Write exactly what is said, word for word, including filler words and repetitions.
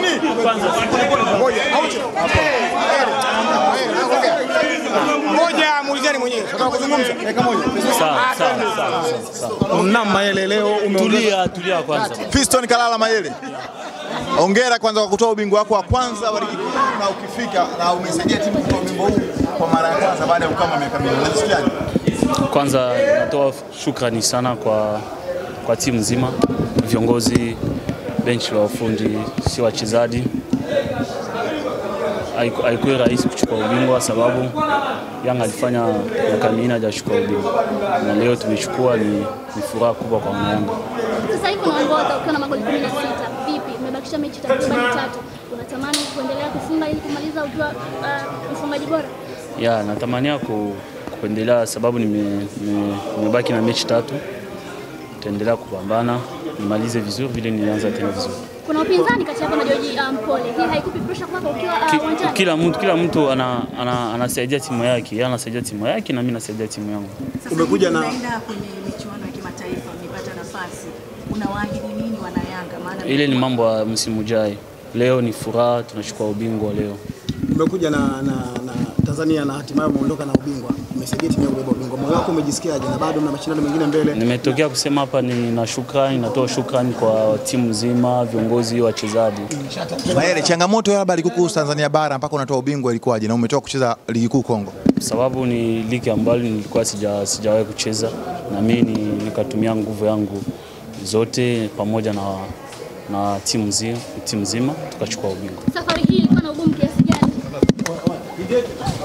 nini? Moja muulizeni mwenyewe. Nataka kuzungumza dakika moja. Sawa sawa sawa sawa. Mna Mayele leo umetulia tulia kwanza. Piston kalala Mayele. Hongera kwanza kwa kutoa ubingwa wako wa kwanza wa ligi na ukifika na umesaidia timu kwa ubingwa huu kwa mara ya kwanza baada ya kama miaka miwili. Unasikia? Kwanza natoa shukrani sana kwa kwa timu nzima, viongozi, bench la wafundi, si wachezaji. Haikuwa rahisi kuchukua ubingwa sababu Yanga alifanya yakamina ya kuchukua ubingwa. Na leo tumechukua ni furaha kubwa kwa Yanga. Sasa hivi unaongoza ukiwa na magoli kumi na sita. Vipi? Umebakisha mechi takriban tatu. Unatamani kuendelea kufunga ili kumaliza ujua mfungaji bora? Ya, natamani ku kuendelea sababu nime nimebaki na mechi tatu. Nitaendelea kupambana, nimalize vizuri vile nilianza tena vizuri. Kuna upinzani kati yako na George Mpole. Hii haikupi pressure kwako ukiwa uwanjani? Kila mtu kila mtu ana anasaidia ana timu yake. Yeye anasaidia timu yake na mimi nasaidia timu yangu. Umekuja na naenda kwenye michuano ya kimataifa, umepata nafasi. Unawaahidi nini wana Yanga maana ile ni mambo ya msimu ujao. Leo ni furaha tunachukua ubingwa leo. Umekuja na na, na Tanzania na hatimaye umeondoka na ubingwa. Umesaidia timu yangu ubingwa. Moyo wako umejisikiaje na bado na mashindano mengine mbele? Nimetokea kusema hapa ni na shukrani, natoa shukrani kwa timu nzima, viongozi, wachezaji. Mayele, changamoto ya hapa ligi kuu Tanzania bara mpaka unatoa ubingwa ilikuwaje na umetoka kucheza ligi kuu Kongo? Sababu ni ligi ambayo nilikuwa sija sijawahi kucheza na mimi nikatumia nguvu yangu zote pamoja na na timu nzima, timu nzima tukachukua ubingwa. Safari hii ilikuwa na ugumu kiasi gani?